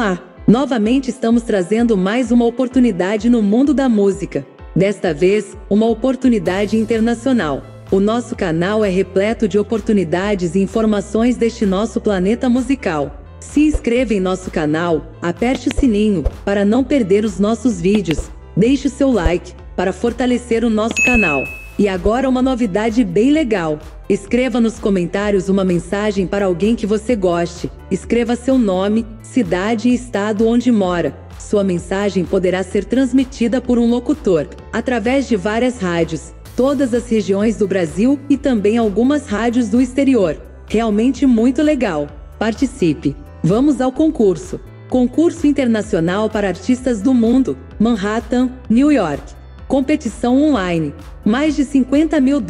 Olá! Novamente estamos trazendo mais uma oportunidade no mundo da música. Desta vez, uma oportunidade internacional. O nosso canal é repleto de oportunidades e informações deste nosso planeta musical. Se inscreva em nosso canal, aperte o sininho, para não perder os nossos vídeos. Deixe o seu like, para fortalecer o nosso canal. E agora uma novidade bem legal. Escreva nos comentários uma mensagem para alguém que você goste. Escreva seu nome, cidade e estado onde mora. Sua mensagem poderá ser transmitida por um locutor, através de várias rádios, todas as regiões do Brasil e também algumas rádios do exterior. Realmente muito legal. Participe! Vamos ao concurso. Concurso Internacional para Artistas do Mundo, Manhattan, New York. Competição online. Mais de US$50 mil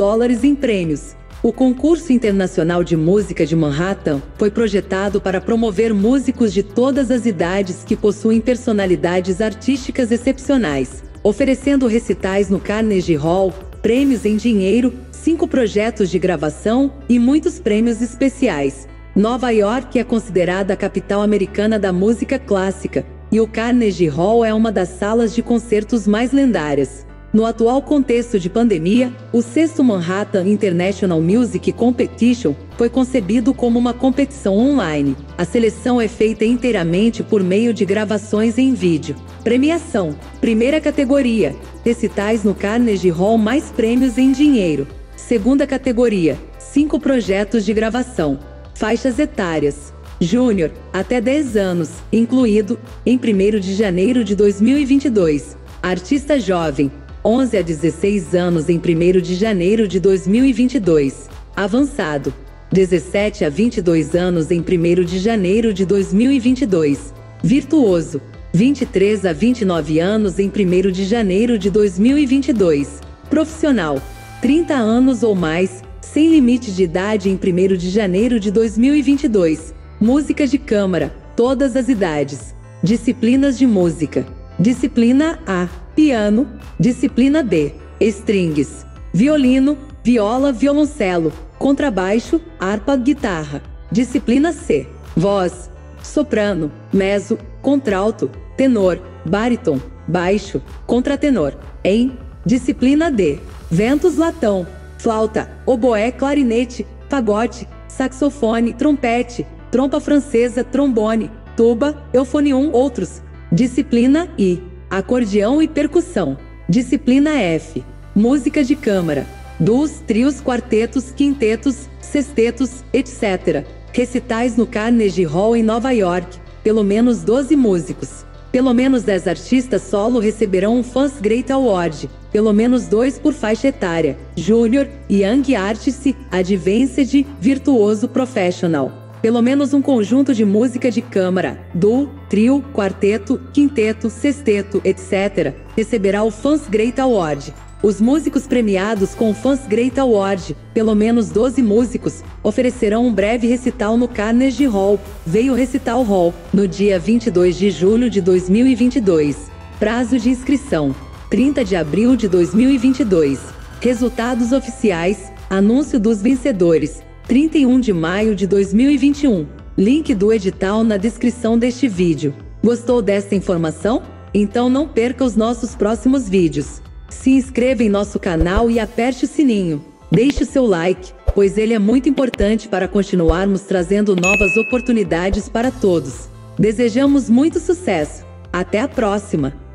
em prêmios. O Concurso Internacional de Música de Manhattan foi projetado para promover músicos de todas as idades que possuem personalidades artísticas excepcionais, oferecendo recitais no Carnegie Hall, prêmios em dinheiro, 5 projetos de gravação e muitos prêmios especiais. Nova York é considerada a capital americana da música clássica, e o Carnegie Hall é uma das salas de concertos mais lendárias. No atual contexto de pandemia, o 6º Manhattan International Music Competition foi concebido como uma competição online. A seleção é feita inteiramente por meio de gravações em vídeo. Premiação: primeira categoria, recitais no Carnegie Hall mais prêmios em dinheiro. Segunda categoria, 5 projetos de gravação. Faixas etárias: júnior, até 10 anos, incluído, em 1º de janeiro de 2022. Artista jovem, 11 a 16 anos em 1º de janeiro de 2022. Avançado, 17 a 22 anos em 1º de janeiro de 2022. Virtuoso, 23 a 29 anos em 1º de janeiro de 2022. Profissional, 30 anos ou mais, sem limite de idade em 1º de janeiro de 2022. Música de câmara, todas as idades. Disciplinas de música. Disciplina A, piano. Disciplina B, strings, violino, viola, violoncelo, contrabaixo, harpa, guitarra. Disciplina C, voz, soprano, mezzo, contralto, tenor, baríton, baixo, contratenor. Em disciplina D, ventos, latão, flauta, oboé, clarinete, fagote, saxofone, trompete, trompa francesa, trombone, tuba, eufonium, outros. Disciplina I, acordeão e percussão. Disciplina F, música de câmara, duos, trios, quartetos, quintetos, sextetos, etc. Recitais no Carnegie Hall em Nova York, pelo menos 12 músicos. Pelo menos 10 artistas solo receberão um Fans Great Award, pelo menos 2 por faixa etária, júnior, young artist, advanced, virtuoso, professional. Pelo menos um conjunto de música de câmara, duo, trio, quarteto, quinteto, sexteto, etc., receberá o Fans Great Award. Os músicos premiados com o Fans Great Award, pelo menos 12 músicos, oferecerão um breve recital no Carnegie Hall, veio Recital Hall, no dia 22 de julho de 2022. Prazo de inscrição: 30 de abril de 2022. Resultados oficiais, anúncio dos vencedores: 31 de maio de 2021. Link do edital na descrição deste vídeo. Gostou desta informação? Então não perca os nossos próximos vídeos. Se inscreva em nosso canal e aperte o sininho. Deixe o seu like, pois ele é muito importante para continuarmos trazendo novas oportunidades para todos. Desejamos muito sucesso. Até a próxima!